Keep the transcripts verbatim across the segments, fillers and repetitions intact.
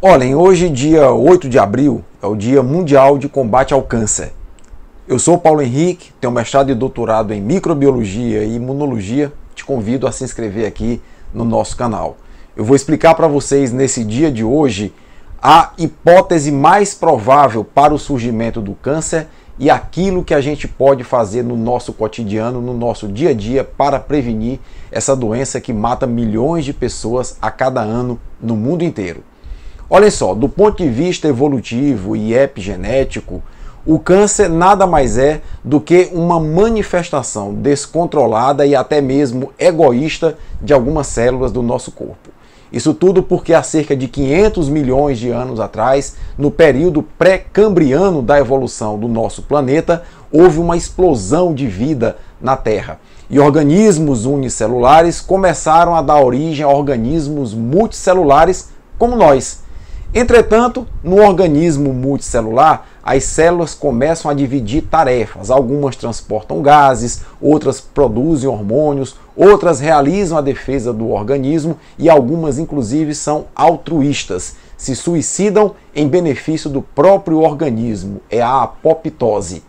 Olhem, hoje, dia oito de abril, é o Dia Mundial de Combate ao Câncer. Eu sou Paulo Henrique, tenho mestrado e doutorado em microbiologia e imunologia. Te convido a se inscrever aqui no nosso canal. Eu vou explicar para vocês, nesse dia de hoje, a hipótese mais provável para o surgimento do câncer e aquilo que a gente pode fazer no nosso cotidiano, no nosso dia a dia, para prevenir essa doença que mata milhões de pessoas a cada ano no mundo inteiro. Olhem só, do ponto de vista evolutivo e epigenético, o câncer nada mais é do que uma manifestação descontrolada e até mesmo egoísta de algumas células do nosso corpo. Isso tudo porque há cerca de quinhentos milhões de anos atrás, no período pré-cambriano da evolução do nosso planeta, houve uma explosão de vida na Terra. E organismos unicelulares começaram a dar origem a organismos multicelulares como nós. Entretanto, no organismo multicelular, as células começam a dividir tarefas. Algumas transportam gases, outras produzem hormônios, outras realizam a defesa do organismo e algumas, inclusive, são altruístas. Se suicidam em benefício do próprio organismo. É a apoptose.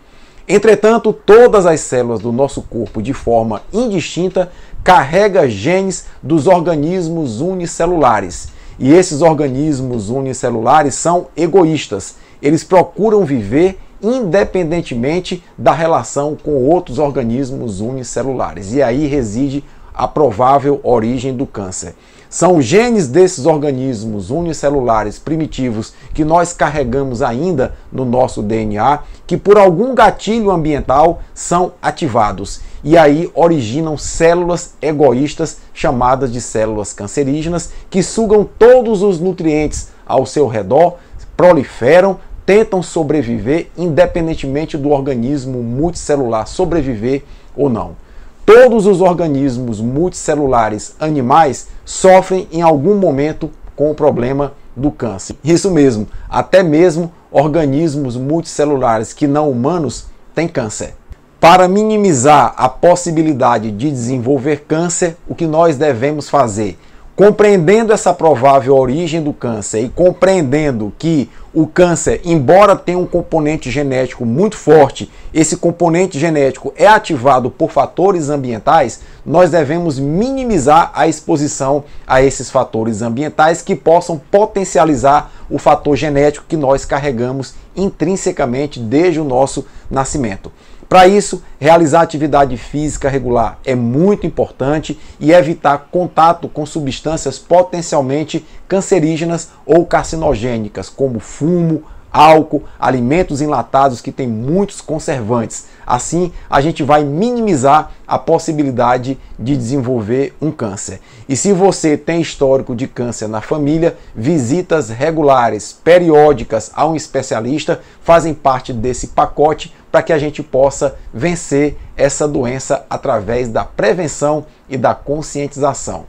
Entretanto, todas as células do nosso corpo, de forma indistinta, carregam genes dos organismos unicelulares. E esses organismos unicelulares são egoístas. Eles procuram viver independentemente da relação com outros organismos unicelulares. E aí reside a provável origem do câncer. São genes desses organismos unicelulares primitivos que nós carregamos ainda no nosso D N A, que por algum gatilho ambiental são ativados. E aí originam células egoístas, chamadas de células cancerígenas, que sugam todos os nutrientes ao seu redor, proliferam, tentam sobreviver, independentemente do organismo multicelular sobreviver ou não. Todos os organismos multicelulares animais sofrem em algum momento com o problema do câncer. Isso mesmo, até mesmo organismos multicelulares que não humanos têm câncer. Para minimizar a possibilidade de desenvolver câncer, o que nós devemos fazer? Compreendendo essa provável origem do câncer e compreendendo que o câncer, embora tenha um componente genético muito forte, esse componente genético é ativado por fatores ambientais, nós devemos minimizar a exposição a esses fatores ambientais que possam potencializar o fator genético que nós carregamos intrinsecamente desde o nosso nascimento. Para isso, realizar atividade física regular é muito importante e evitar contato com substâncias potencialmente cancerígenas ou carcinogênicas, como fumo, álcool, alimentos enlatados que têm muitos conservantes. Assim, a gente vai minimizar a possibilidade de desenvolver um câncer. E se você tem histórico de câncer na família, visitas regulares, periódicas a um especialista fazem parte desse pacote para que a gente possa vencer essa doença através da prevenção e da conscientização.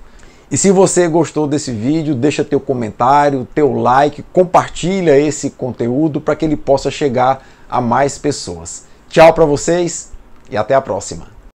E se você gostou desse vídeo, deixa teu comentário, teu like, compartilha esse conteúdo para que ele possa chegar a mais pessoas. Tchau para vocês e até a próxima!